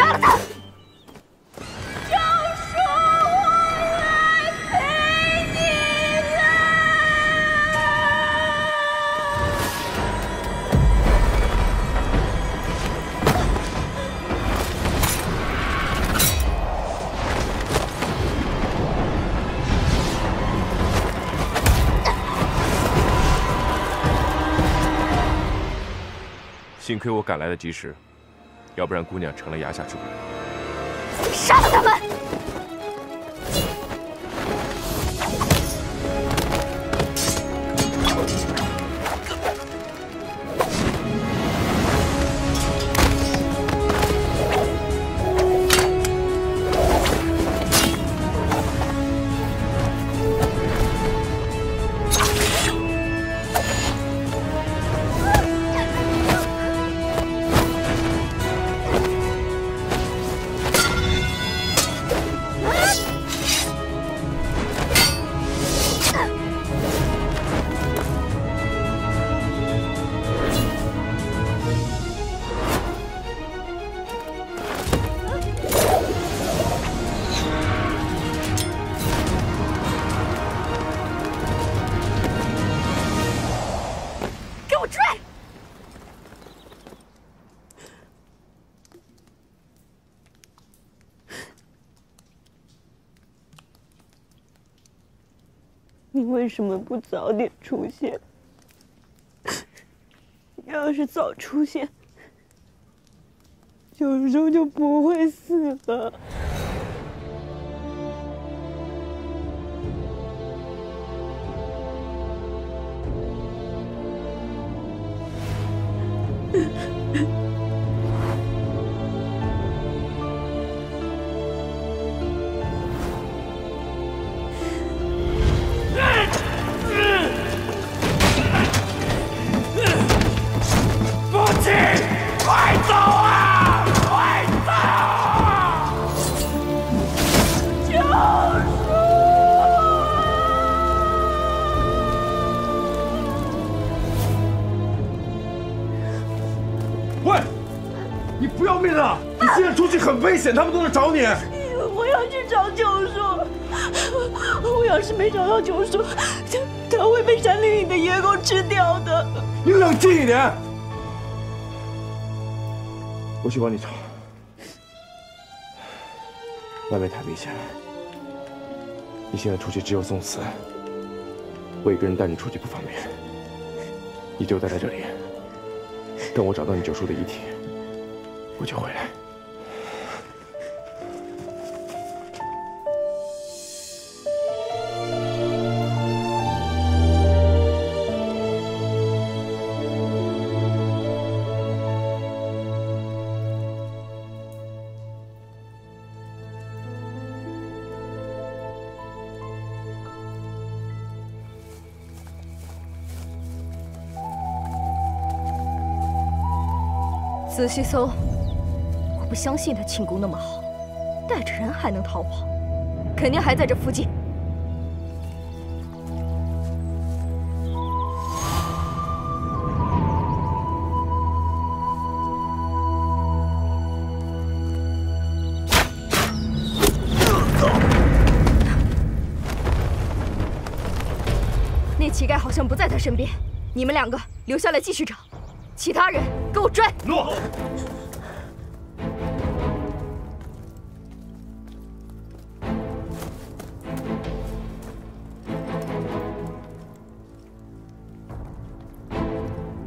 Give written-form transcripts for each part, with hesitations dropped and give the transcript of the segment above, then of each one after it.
杀了他！ 幸亏我赶来的及时，要不然姑娘成了崖下之鬼。杀了他们！你为什么不早点出现？要是早出现，九州就不会死了。危险！他们都在找你。我要去找九叔，我要是没找到九叔，他会被山林里的野狗吃掉的。你冷静一点，我去帮你找。外面太危险了，你现在出去只有送死，我一个人带你出去不方便，你就待在这里，等我找到你九叔的遗体，我就回来。 仔细搜，我不相信他庆功那么好，带着人还能逃跑，肯定还在这附近。那乞丐好像不在他身边，你们两个留下来继续找。 其他人给我追！诺。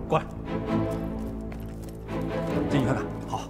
过来，进去看看。好。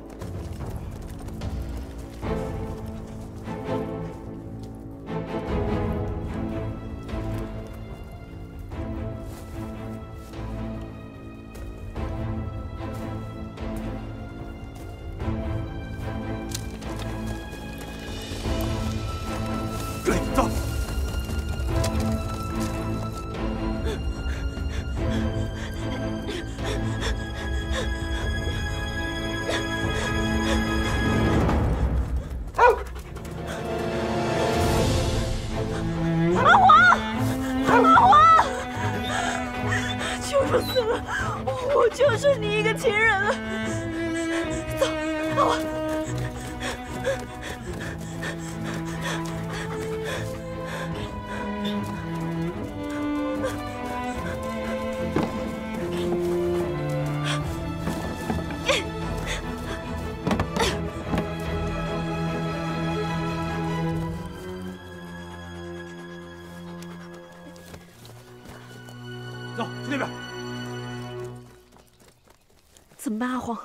很八荒，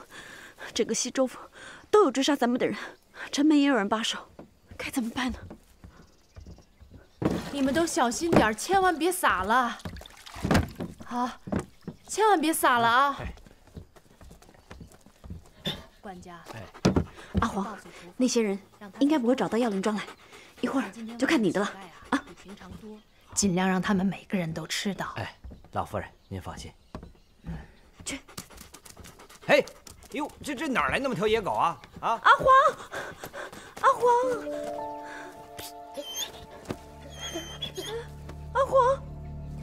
整个西周府都有追杀咱们的人，城门也有人把守，该怎么办呢？你们都小心点，千万别洒了。好，千万别洒了啊！管家，阿黄，那些人应该不会找到药灵庄来，一会儿就看你的了啊！尽量让他们每个人都吃到。哎，老夫人，您放心。 去，哎，哟，这哪来那么条野狗啊？啊！阿黄，阿黄，阿黄，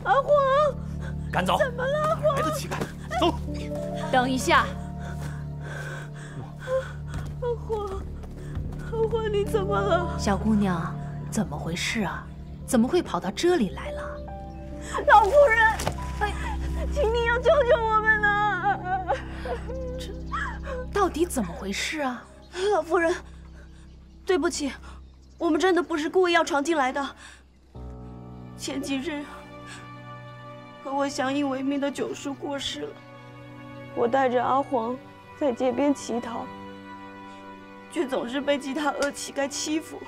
阿黄，赶走！怎么了，阿黄？来的乞丐，走！等一下，阿黄，阿黄，你怎么了？小姑娘，怎么回事啊？怎么会跑到这里来了？老夫人，哎，请你要救救我们！ 这到底怎么回事啊，老夫人？对不起，我们真的不是故意要闯进来的。前几日，和我相依为命的九叔过世了，我带着阿黄在街边乞讨，却总是被其他恶乞丐欺负。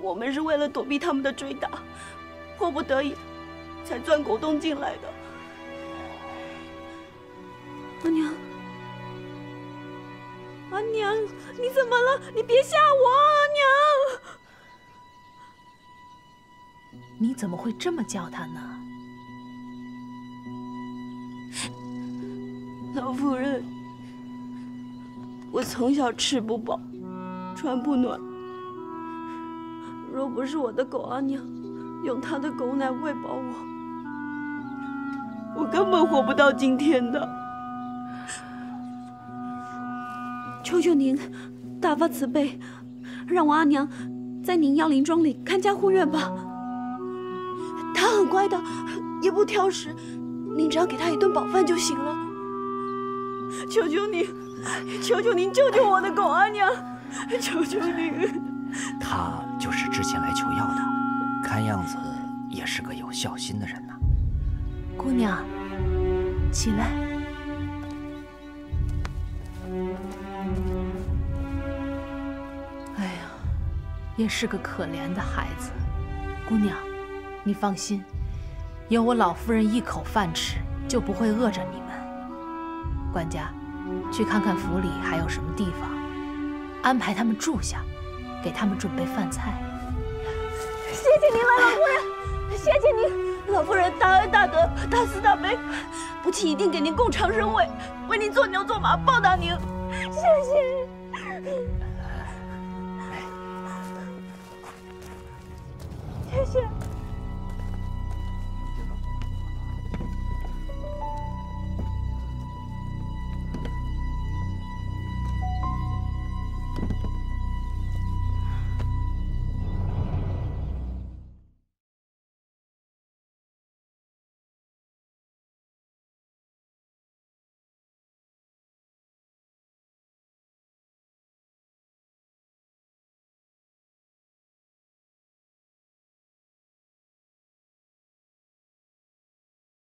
我们是为了躲避他们的追打，迫不得已才钻狗洞进来的。 阿娘，阿娘，你怎么了？你别吓我，阿娘！你怎么会这么叫她呢？老夫人，我从小吃不饱，穿不暖。若不是我的狗阿娘用她的狗奶喂饱我，我根本活不到今天的。 求求您，大发慈悲，让我阿娘在您药灵庄里看家护院吧。她很乖的，也不挑食，您只要给她一顿饱饭就行了。求求您，求求您救救我的狗阿娘！求求您！她就是之前来求药的，看样子也是个有孝心的人呐。姑娘，起来。 也是个可怜的孩子，姑娘，你放心，有我老夫人一口饭吃，就不会饿着你们。管家，去看看府里还有什么地方，安排他们住下，给他们准备饭菜。谢谢您了，老夫人，谢谢您，老夫人大恩大德，大慈大悲，不弃一定给您供长生位，为您做牛做马报答您，谢谢。